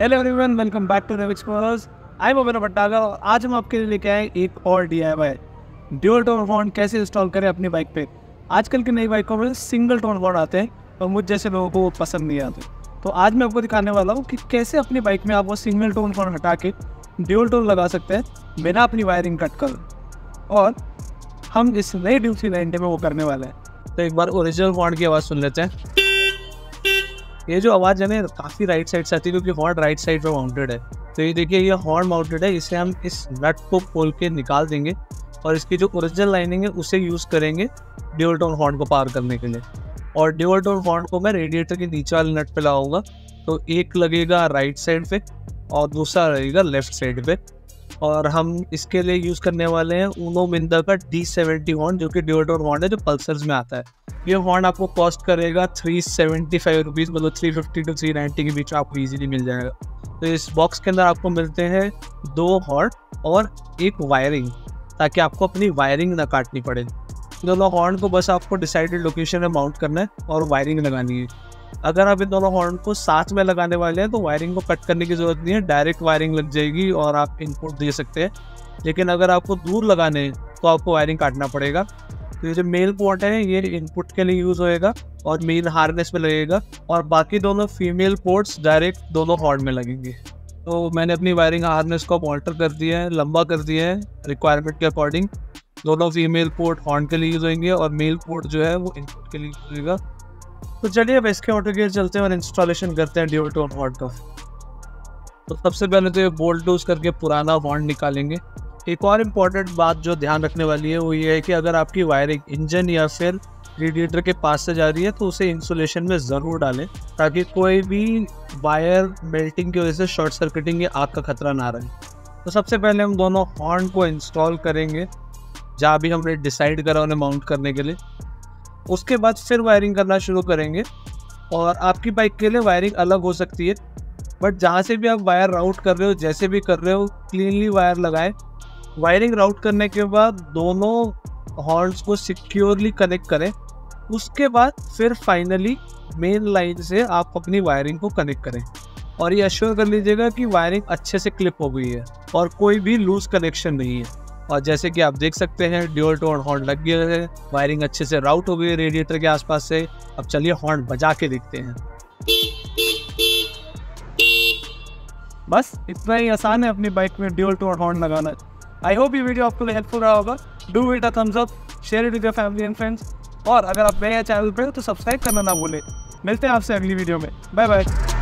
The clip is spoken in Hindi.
Hello everyone, welcome back to Rev explorers. I am Abhinav Bhatnagar और आज हम आपके लिए लेके आए एक और DIY ड्यूल टोन हॉर्न कैसे इंस्टॉल करें अपनी बाइक पे। आजकल की नई बाइकों में सिंगल टोन हॉर्न आते हैं और मुझ जैसे लोगों को वो पसंद नहीं आते, तो आज मैं आपको दिखाने वाला हूँ कि कैसे अपनी बाइक में आप वो सिंगल टोन हॉर्न हटा के ड्यूल टोन लगा सकते हैं बिना अपनी वायरिंग कट कर। और हम इस नई ड्यूल 390 में वो करने वाले हैं। तो एक बार ओरिजिनल हॉर्न की आवाज़ सुन लेते हैं। ये जो आवाज़ है ना, काफ़ी राइट साइड से आती है क्योंकि हॉर्न राइट साइड पर माउंटेड है। तो ये देखिए, ये हॉर्न माउंटेड है, इसे हम इस नट को खोल के निकाल देंगे और इसकी जो ओरिजिनल लाइनिंग है उसे यूज़ करेंगे ड्यूल टोन हॉर्न को पार करने के लिए। और ड्यूल टोन हॉर्न को मैं रेडिएटर के नीचे वाले नट पे लगाऊंगा, तो एक लगेगा राइट साइड पे और दूसरा लगेगा लेफ्ट साइड पे। और हम इसके लिए यूज़ करने वाले हैं ऊनो मिंदा का D70 हॉर्न, जो कि ड्यूल टोन हॉर्न है जो पल्सर्स में आता है। ये हॉर्न आपको कॉस्ट करेगा 375 रुपीज़, मतलब 350 to 390 के बीच आपको इजीली मिल जाएगा। तो इस बॉक्स के अंदर आपको मिलते हैं 2 हॉर्न और एक वायरिंग, ताकि आपको अपनी वायरिंग ना काटनी पड़े। दोनों हॉर्न को बस आपको डिसाइडेड लोकेशन में माउंट करना है और वायरिंग लगानी है। अगर आप इन दोनों हॉर्न को साथ में लगाने वाले हैं तो वायरिंग को कट करने की ज़रूरत नहीं है, डायरेक्ट वायरिंग लग जाएगी और आप इनपुट दे सकते हैं। लेकिन अगर आपको दूर लगाने हैं तो आपको वायरिंग काटना पड़ेगा। तो ये जो मेल पोर्ट है ये इनपुट के लिए यूज़ होएगा और मेन हार्नेस में लगेगा, और बाकी दोनों फीमेल पोर्ट्स डायरेक्ट दोनों हॉर्न में लगेंगे। तो मैंने अपनी वायरिंग हार्नेस को ऑल्टर कर दिया है, लंबा कर दिया है रिक्वायरमेंट के अकॉर्डिंग। दोनों फीमेल पोर्ट हॉर्न के लिए यूज़ होंगे और मेल पोर्ट जो है वो इनपुट के लिए यूज़ होगा। तो चलिए अब इसके ऑटो गियर चलते हैं और इंस्टॉलेशन करते हैं ड्यूल टोन हॉर्न का। तो सबसे पहले तो ये बोल्ट लूज करके पुराना हॉर्न निकालेंगे। एक और इम्पॉर्टेंट बात जो ध्यान रखने वाली है वो ये है कि अगर आपकी वायरिंग इंजन या फिर रेडिएटर के पास से जा रही है तो उसे इंसुलेशन में ज़रूर डालें, ताकि कोई भी वायर मेल्टिंग की वजह से शॉर्ट सर्किटिंग या आग का खतरा ना रहे। तो सबसे पहले हम दोनों हॉर्न को इंस्टॉल करेंगे जहाँ भी हमने डिसाइड करा उन्हें माउंट करने के लिए। उसके बाद फिर वायरिंग करना शुरू करेंगे। और आपकी बाइक के लिए वायरिंग अलग हो सकती है, बट जहाँ से भी आप वायर राउट कर रहे हो, जैसे भी कर रहे हो, क्लीनली वायर लगाएं। वायरिंग राउट करने के बाद दोनों हॉर्न्स को सिक्योरली कनेक्ट करें। उसके बाद फिर फाइनली मेन लाइन से आप अपनी वायरिंग को कनेक्ट करें और ये अश्योर कर लीजिएगा कि वायरिंग अच्छे से क्लिप हो गई है और कोई भी लूज कनेक्शन नहीं है। और जैसे कि आप देख सकते हैं, ड्यूल टोन हॉर्न लग गया है, वायरिंग अच्छे से राउट हो गई है रेडिएटर के आसपास से। अब चलिए हॉर्न बजा के देखते हैं। बस इतना ही आसान है अपनी बाइक में ड्यूल टोन हॉर्न लगाना। आई होप ये वीडियो आपको हेल्पफुल रहा होगा। Do it a thumbs up, share it with your family and friends. और अगर आप मेरे चैनल पर हो तो सब्सक्राइब करना ना भूलें। मिलते हैं आपसे अगली वीडियो में। Bye bye.